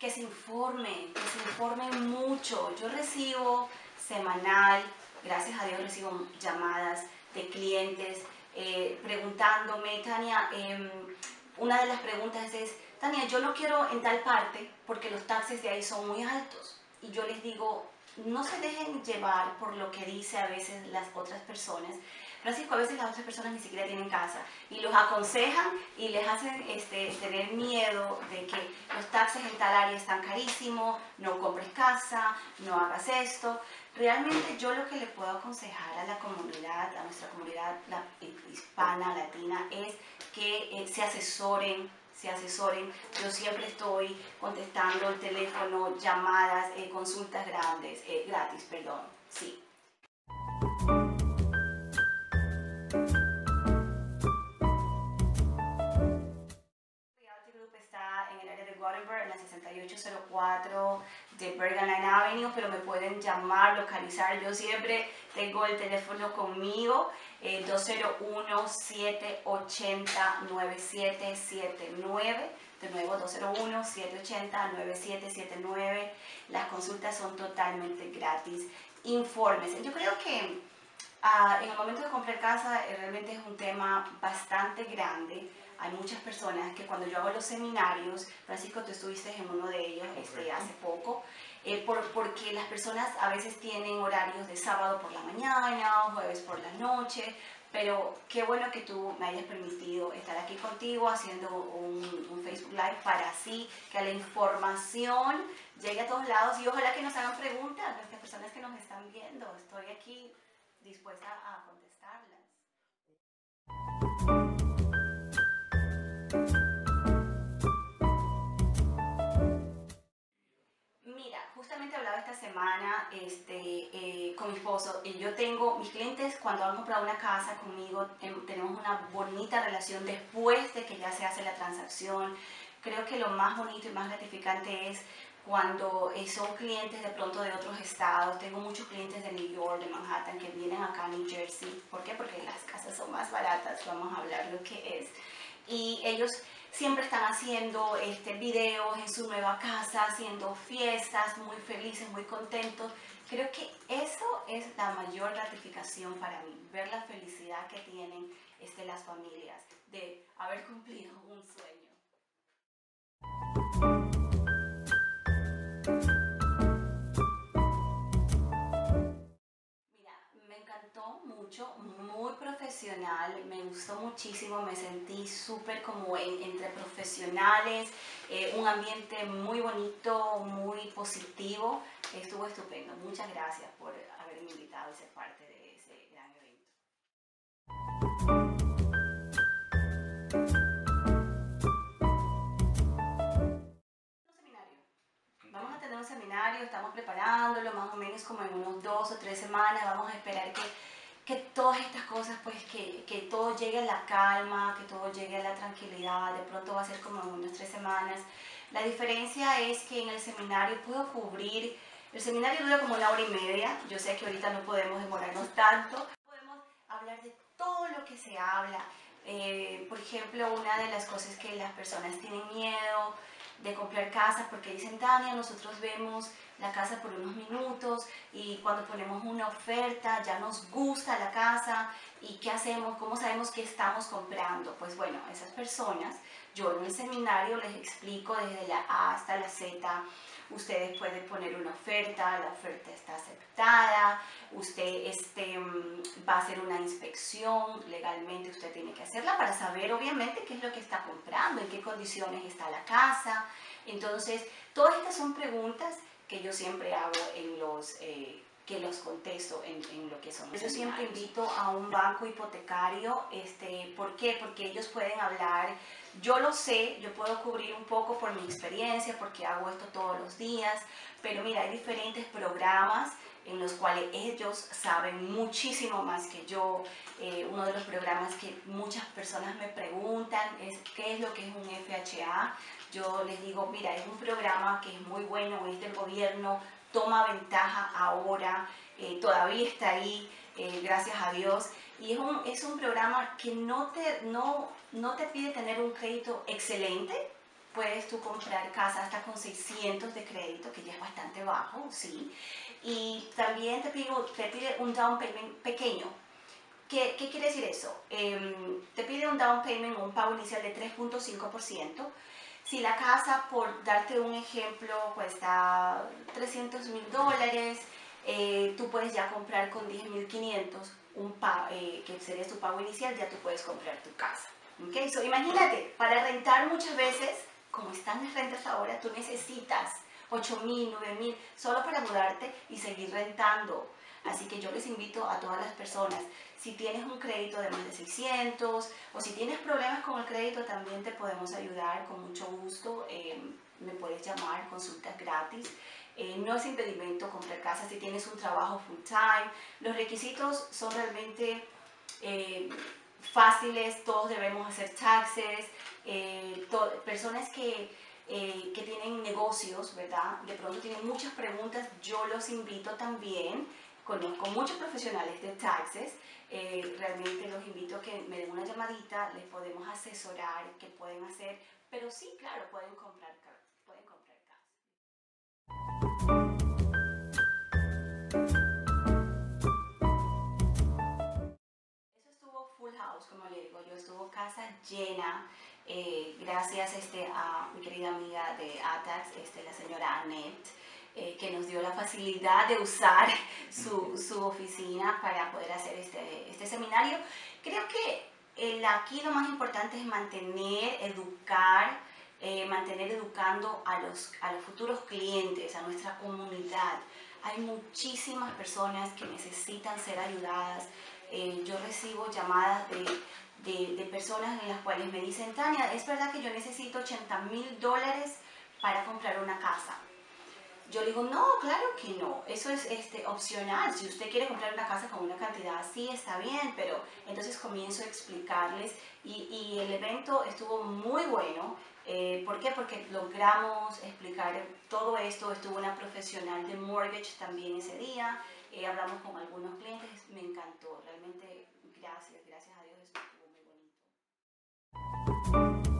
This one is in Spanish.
que se informen mucho. Yo recibo semanal, gracias a Dios recibo llamadas de clientes preguntándome, Tania, una de las preguntas es, Tania, yo lo quiero en tal parte porque los taxes de ahí son muy altos. Y yo les digo, no se dejen llevar por lo que dice a veces las otras personas. Francisco, a veces las otras personas ni siquiera tienen casa y los aconsejan y les hacen tener miedo de que los taxes en tal área están carísimos, no compres casa, no hagas esto. Realmente yo lo que le puedo aconsejar a la comunidad, a nuestra comunidad hispana, latina, es que se asesoren. Yo siempre estoy contestando el teléfono, llamadas, consultas grandes, gratis, perdón, sí. Realty Group está en el área de Gothenburg, en la 6804 de Bergen Line Avenue, pero me pueden llamar, localizar. Yo siempre tengo el teléfono conmigo, 201-780-9779, de nuevo 201-780-9779. Las consultas son totalmente gratis. Infórmense. Yo creo que en el momento de comprar casa realmente es un tema bastante grande. Hay muchas personas que cuando yo hago los seminarios, Francisco, tú estuviste en uno de ellos hace poco, porque las personas a veces tienen horarios de sábado por la mañana o jueves por la noche, pero qué bueno que tú me hayas permitido estar aquí contigo haciendo un Facebook Live para así que la información llegue a todos lados y ojalá que nos hagan preguntas las personas que nos están viendo. Estoy aquí dispuesta a contestarlas. Justamente hablaba esta semana con mi esposo y yo tengo, mis clientes cuando han comprado una casa conmigo, tenemos una bonita relación después de que ya se hace la transacción. Creo que lo más bonito y más gratificante es cuando son clientes de pronto de otros estados. Tengo muchos clientes de New York, de Manhattan, que vienen acá a New Jersey. ¿Por qué? Porque las casas son más baratas, vamos a hablar lo que es. Y ellos siempre están haciendo videos en su nueva casa, haciendo fiestas, muy felices, muy contentos. Creo que eso es la mayor gratificación para mí, ver la felicidad que tienen las familias de haber cumplido un sueño. Muy profesional, me gustó muchísimo, me sentí súper como entre profesionales, un ambiente muy bonito, muy positivo, estuvo estupendo. Muchas gracias por haberme invitado a ser parte de ese gran evento. Vamos a tener un seminario, estamos preparándolo más o menos como en unos 2 o 3 semanas, vamos a esperar que todas estas cosas, pues que todo llegue a la calma, que todo llegue a la tranquilidad. De pronto va a ser como en unas 3 semanas. La diferencia es que en el seminario puedo cubrir, el seminario dura como 1 hora y media, yo sé que ahorita no podemos demorarnos tanto. Podemos hablar de todo lo que se habla. Por ejemplo, una de las cosas que las personas tienen miedo de comprar casas porque dicen, Tania, nosotros vemos la casa por unos minutos y cuando ponemos una oferta ya nos gusta la casa y ¿qué hacemos? ¿Cómo sabemos qué estamos comprando? Pues bueno, esas personas, yo en el seminario les explico desde la A hasta la Z. Ustedes pueden poner una oferta, la oferta está aceptada, usted va a hacer una inspección, legalmente usted tiene que hacerla para saber obviamente qué es lo que está comprando, en qué condiciones está la casa. Entonces, todas estas son preguntas que yo siempre hago en que los contesto en lo que son. Yo siempre invito a un banco hipotecario, ¿por qué? Porque ellos pueden hablar, yo lo sé, yo puedo cubrir un poco por mi experiencia, porque hago esto todos los días, pero mira, hay diferentes programas en los cuales ellos saben muchísimo más que yo. Uno de los programas que muchas personas me preguntan es qué es lo que es un FHA. Yo les digo, mira, es un programa que es muy bueno, es del gobierno, toma ventaja ahora, todavía está ahí, gracias a Dios. Y es un programa que no te pide tener un crédito excelente, puedes tú comprar casa hasta con 600 de crédito, que ya es bastante bajo, ¿sí? Y también te pide un down payment pequeño. ¿Qué quiere decir eso? Te pide un down payment o un pago inicial de 3.5%. Si la casa, por darte un ejemplo, cuesta $300,000, tú puedes ya comprar con 10.500, que sería tu pago inicial, ya tú puedes comprar tu casa. ¿Okay? So, imagínate, para rentar muchas veces, como están las rentas ahora, tú necesitas 8.000, 9.000 solo para mudarte y seguir rentando. Así que yo les invito a todas las personas, si tienes un crédito de más de 600 o si tienes problemas con el crédito, también te podemos ayudar con mucho gusto. Me puedes llamar, consultas gratis. No es impedimento comprar casa si tienes un trabajo full time. Los requisitos son realmente fáciles, todos debemos hacer taxes. Personas que tienen negocios, ¿verdad? De pronto tienen muchas preguntas, yo los invito también. Conozco muchos profesionales de taxes, realmente los invito a que me den una llamadita, les podemos asesorar qué pueden hacer, pero sí, claro, pueden comprar casa. Eso estuvo full house, como le digo, yo estuvo casa llena, gracias a mi querida amiga de ATAX, la señora Annette, que nos dio la facilidad de usar su oficina para poder hacer este seminario. Creo que aquí lo más importante es mantener, educar, mantener educando a los futuros clientes, a nuestra comunidad. Hay muchísimas personas que necesitan ser ayudadas. Yo recibo llamadas de personas en las cuales me dicen, Tania, ¿es verdad que yo necesito $80,000 para comprar una casa? Yo le digo, no, claro que no, eso es opcional. Si usted quiere comprar una casa con una cantidad así, está bien, pero entonces comienzo a explicarles y el evento estuvo muy bueno. ¿Por qué? Porque logramos explicar todo esto. Estuvo una profesional de mortgage también ese día, hablamos con algunos clientes, me encantó, realmente gracias a Dios, estuvo muy bonito.